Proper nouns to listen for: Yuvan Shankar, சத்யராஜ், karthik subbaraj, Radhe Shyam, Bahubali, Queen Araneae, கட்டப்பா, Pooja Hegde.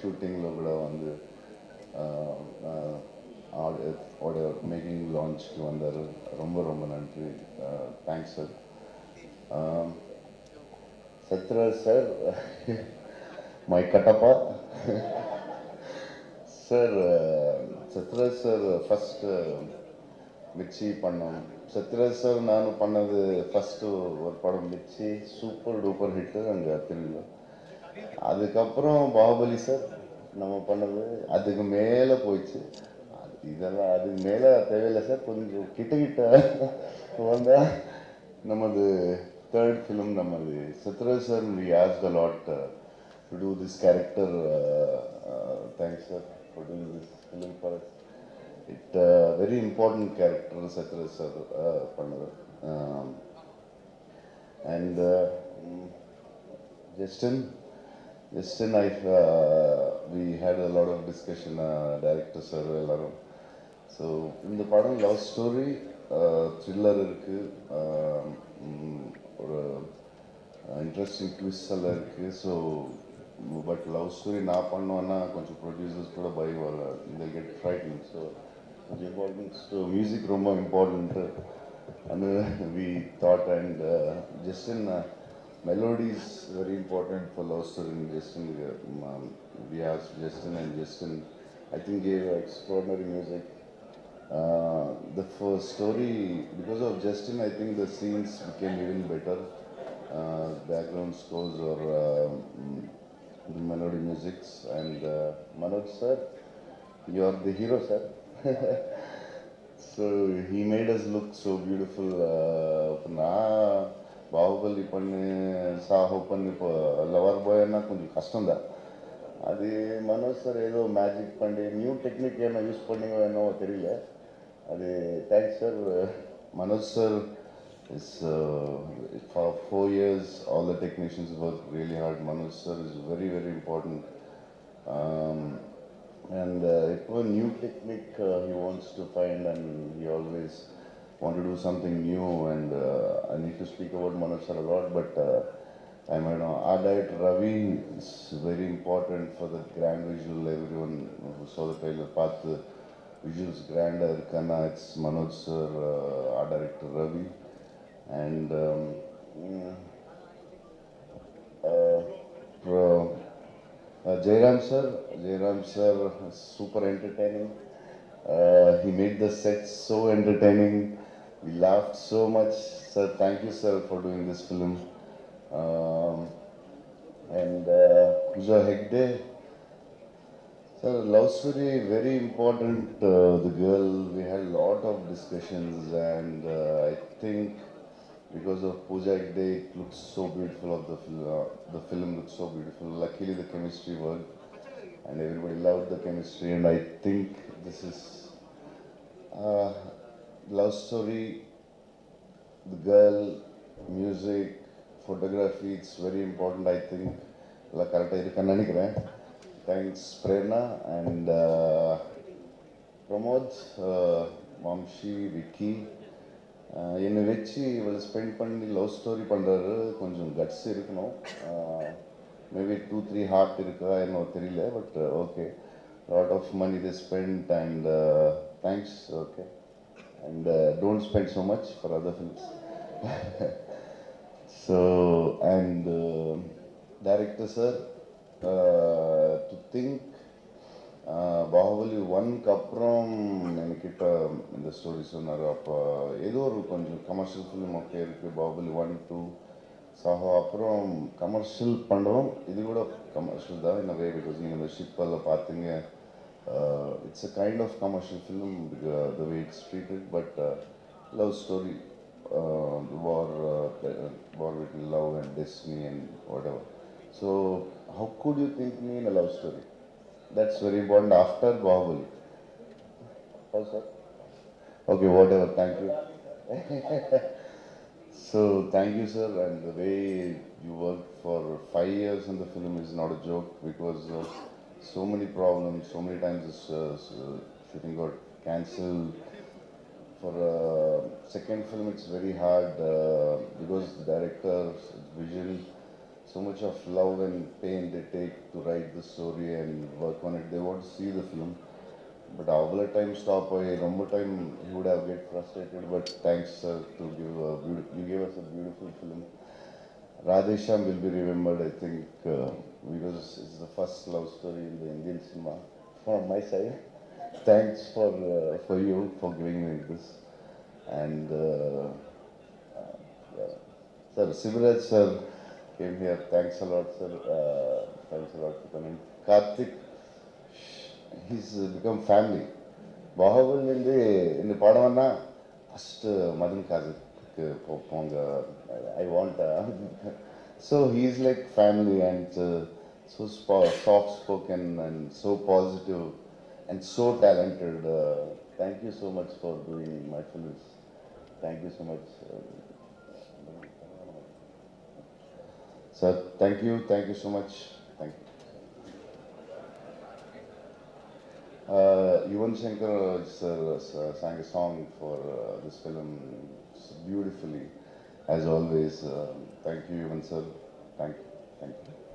shooting order making launch thanks sir. Satral sir, my katapa. Sir, Satral sir, first Michi Panam. Satral sir, Nanu Panna first work Padam Michi, super duper hitter and Gatil. Adikapro, Bahubali sir, Nama Panave, Adikamela Poichi. Idala Adimela, Tevela sir, Punju Kitita, Wanda, Nama the third film Namade. Satral sir, we asked a lot to do this character. Thanks sir for doing this film for us. It's a very important character, Satral sir, and Justin, we had a lot of discussion, director sir, so in the part of love story, thriller, interesting twist, so. But love story na pannuana konchu producers kuda buy wala they get frightened, so the importance to music romba important and we thought, and Justin melody is very important for love story. And Justin, we asked Justin, and Justin I think gave extraordinary music. The first story, because of Justin I think the scenes became even better, background scores or melody musics. And Manoj sir, you are the hero sir. So he made us look so beautiful. Na Bahubali panne saho panne lover boy na konju kashtam da. Adi Manoj sir edo magic panne new technique na use panninga enno theriyala. Adi thanks sir. Manoj sir is for 4 years all the technicians work really hard. Manoj sir is very, very important, and a new technique he wants to find, and he always want to do something new. And I need to speak about Manoj sir a lot, but I might not. Our director Ravi is very important for the grand visual. Everyone who saw the trailer path, the visuals grand Kana, it's Manoj sir, our director Ravi. And Jairam sir, super entertaining. He made the set so entertaining. We laughed so much. Sir, thank you sir for doing this film. And Pooja Hegde, sir, love story very important. The girl, we had a lot of discussions, and I think. Because of Pooja Hegde, it looks so beautiful. The film looks so beautiful. Luckily, the chemistry worked, and everybody loved the chemistry. And I think this is love story. The girl, music, photography—it's very important. I think. Thanks, Prerna and Pramod, Mamshi, Vicky. In which he will spend love story guts, maybe 2-3 heart, I know, but okay, lot of money they spent, and thanks, okay, and don't spend so much for other films. So, and director sir, to think Bahubali one kapram in the story commercial film okay Bahubali 1, 2 saho apram commercial pandrom idu kuda commercial da in a way, because the ship alla pathinga, it's a kind of commercial film the way it's treated, but love story, war between love and destiny and whatever. So how could you think me in a love story? That's very important after Bahubali. Oh, sir. Okay, whatever, thank you. So, thank you, sir. And the way you worked for 5 years in the film is not a joke, because of so many problems, so many times this shooting got cancelled. For second film, it's very hard because the director's vision. so much of love and pain they take to write the story and work on it. They want to see the film. But our time stop, time he would have get frustrated. But thanks, sir, to you gave us a beautiful film. Radhe Shyam will be remembered, I think, because it's the first love story in the Indian cinema from my side. Thanks for you for giving me this. And sir, Sivraj sir came here. Thanks a lot, sir. Thanks a lot for coming. Karthik, he's become family. Bahubali in the Padavanna, first Madan Kazak. I want so he's like family and so soft spoken and so positive and so talented. Thank you so much for doing my films. Thank you so much, sir. Thank you so much. Thank you. Yuvan Shankar sir sang a song for this film beautifully, as always. Thank you, Yuvan sir. Thank you.